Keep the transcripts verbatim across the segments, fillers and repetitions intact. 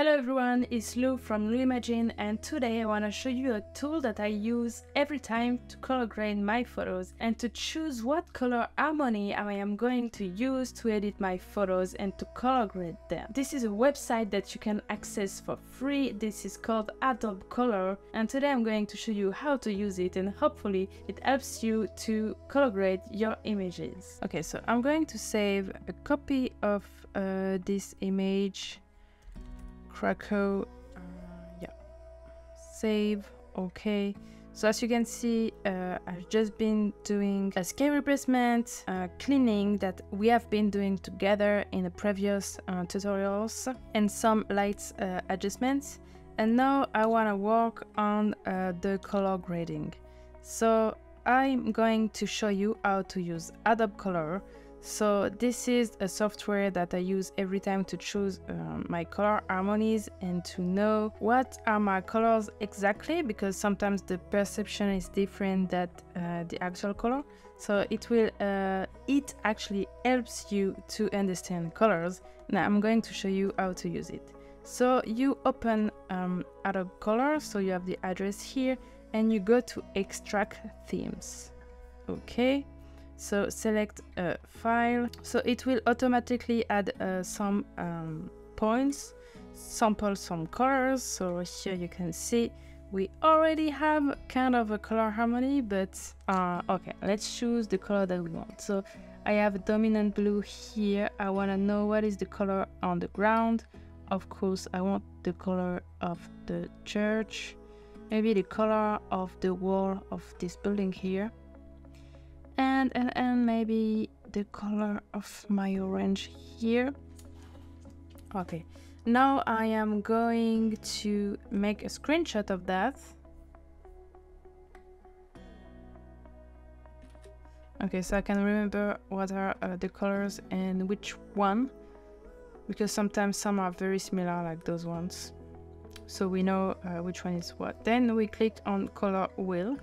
Hello everyone, it's Lou from Lou imag'in, and today I want to show you a tool that I use every time to color grade my photos and to choose what color harmony I am going to use to edit my photos and to color grade them. This is a website that you can access for free. This is called Adobe Color, and today I'm going to show you how to use it, and hopefully it helps you to color grade your images. Okay, so I'm going to save a copy of uh, this image. Craco, uh, yeah, save, okay. So as you can see, uh, I've just been doing a scale replacement uh, cleaning that we have been doing together in the previous uh, tutorials, and some light uh, adjustments. And now I wanna work on uh, the color grading. So I'm going to show you how to use Adobe Color. So this is a software that I use every time to choose um, my color harmonies and to know what are my colors exactly, because sometimes the perception is different than uh, the actual color. So it will, uh, it actually helps you to understand colors. Now I'm going to show you how to use it. So you open um, Adobe Color, so you have the address here, and you go to Extract Themes. Okay. So select a file, so it will automatically add uh, some um, points, sample some colors. So here you can see we already have kind of a color harmony, but uh, okay, let's choose the color that we want. So I have a dominant blue here. I want to know what is the color on the ground. Of course, I want the color of the church, maybe the color of the wall of this building here. And, and, and maybe the color of my orange here. Okay, now I am going to make a screenshot of that. Okay, so I can remember what are uh, the colors and which one, because sometimes some are very similar, like those ones. So we know uh, which one is what. Then we clicked on color wheel.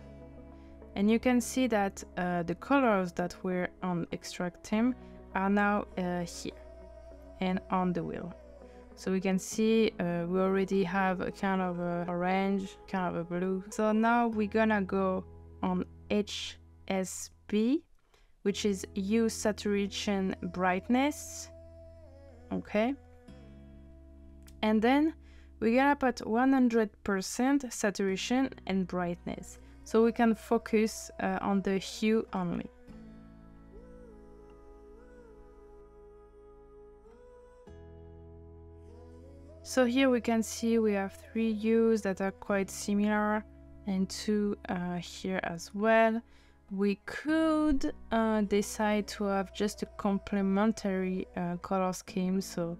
And you can see that uh, the colors that were on Extract Theme are now uh, here and on the wheel. So we can see uh, we already have a kind of a orange, kind of a blue. So now we're gonna go on H S B, which is Hue, Saturation, Brightness. Okay. And then we're gonna put one hundred percent saturation and brightness. So we can focus uh, on the hue only. So here we can see we have three hues that are quite similar, and two uh, here as well. We could uh, decide to have just a complementary uh, color scheme. So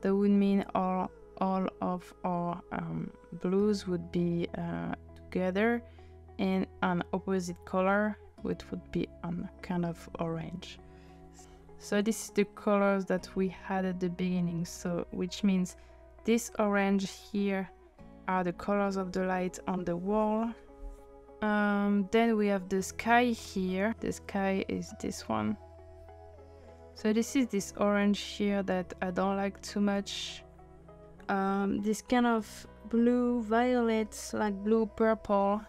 that would mean all, all of our um, blues would be uh, together. And an opposite color, which would be um, kind of orange. So this is the colors that we had at the beginning, so which means this orange here are the colors of the light on the wall. Um, then we have the sky here. The sky is this one. So this is this orange here that I don't like too much. Um, this kind of blue violet, like blue purple.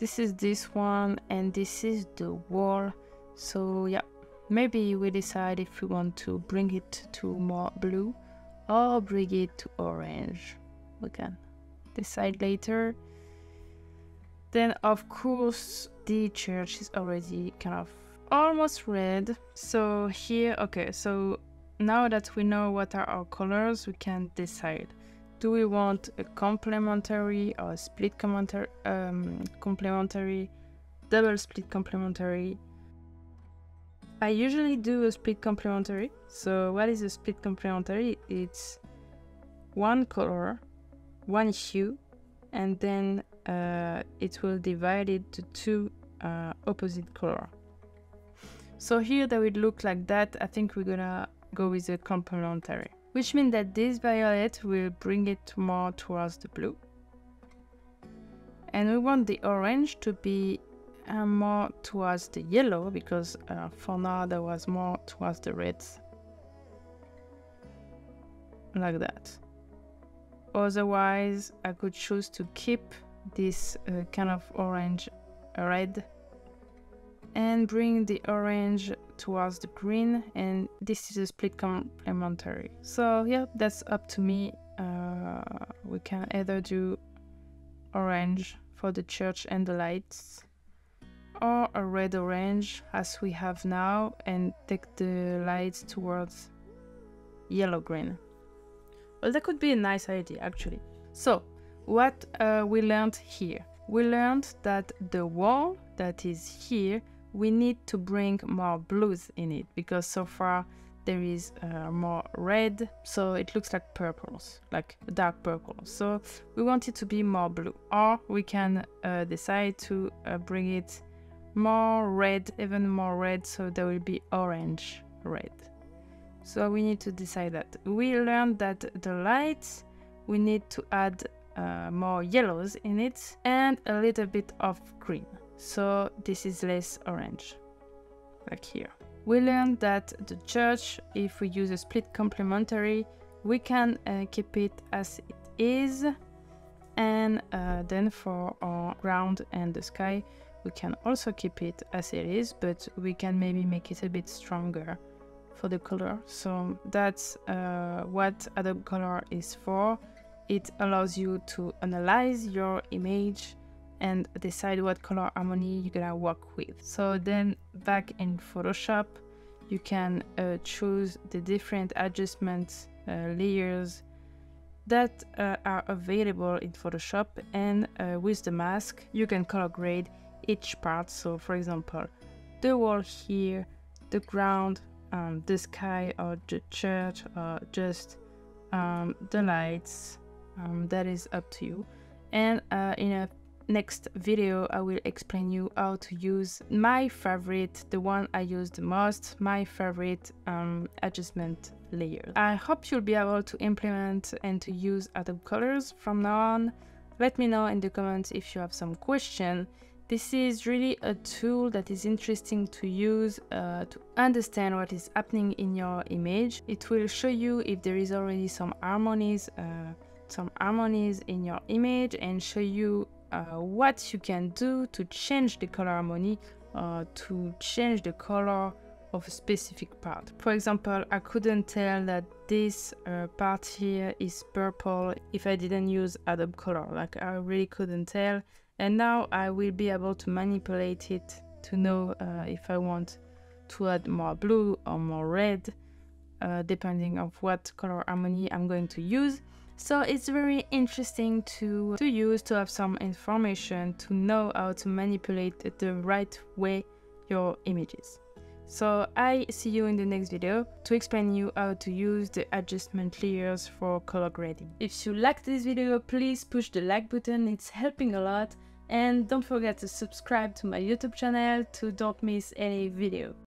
This is this one, and this is the wall. So yeah, maybe we decide if we want to bring it to more blue or bring it to orange. We can decide later. Then of course the church is already kind of almost red. So here, okay, so now that we know what are our colors, we can decide. Do we want a complementary or a split um, complementary, double split complementary? I usually do a split complementary. So what is a split complementary? It's one color, one hue, and then uh, it will divide it to two uh, opposite colors. So here that would look like that. I think we're gonna go with a complementary, which means that this violet will bring it more towards the blue. And we want the orange to be uh, more towards the yellow, because uh, for now there was more towards the reds. Like that. Otherwise, I could choose to keep this uh, kind of orange red and bring the orange towards the green, and this is a split complementary. So yeah, that's up to me. Uh, we can either do orange for the church and the lights, or a red orange as we have now and take the lights towards yellow green. Well, that could be a nice idea actually. So what uh, we learned here, we learned that the wall that is here, we need to bring more blues in it, because so far there is uh, more red, so it looks like purples, like dark purple. So we want it to be more blue, or we can uh, decide to uh, bring it more red, even more red, so there will be orange red. So we need to decide that. We learned that the lights, we need to add uh, more yellows in it and a little bit of green, so this is less orange, like here. We learned that the church, if we use a split complementary, we can uh, keep it as it is, and uh, then for our ground and the sky, we can also keep it as it is, but we can maybe make it a bit stronger for the color. So that's uh, what Adobe Color is for. It allows you to analyze your image and decide what color harmony you're gonna work with. So then back in Photoshop, you can uh, choose the different adjustment uh, layers that uh, are available in Photoshop, and uh, with the mask, you can color grade each part. So for example, the wall here, the ground, um, the sky, or the church, or just um, the lights, um, that is up to you. And uh, in a next video, I will explain you how to use my favorite, the one I use the most, my favorite um, adjustment layer. I hope you'll be able to implement and to use Adobe Colors from now on. Let me know in the comments if you have some question. This is really a tool that is interesting to use uh, to understand what is happening in your image. It will show you if there is already some harmonies, uh, some harmonies in your image, and show you Uh, what you can do to change the color harmony, uh, to change the color of a specific part. For example, I couldn't tell that this uh, part here is purple if I didn't use Adobe Color, like I really couldn't tell, and now I will be able to manipulate it to know uh, if I want to add more blue or more red, uh, depending on what color harmony I'm going to use. So it's very interesting to, to use, to have some information, to know how to manipulate the right way your images. So I see you in the next video to explain you how to use the adjustment layers for color grading. If you liked this video, please push the like button, it's helping a lot. And don't forget to subscribe to my YouTube channel to don't miss any video.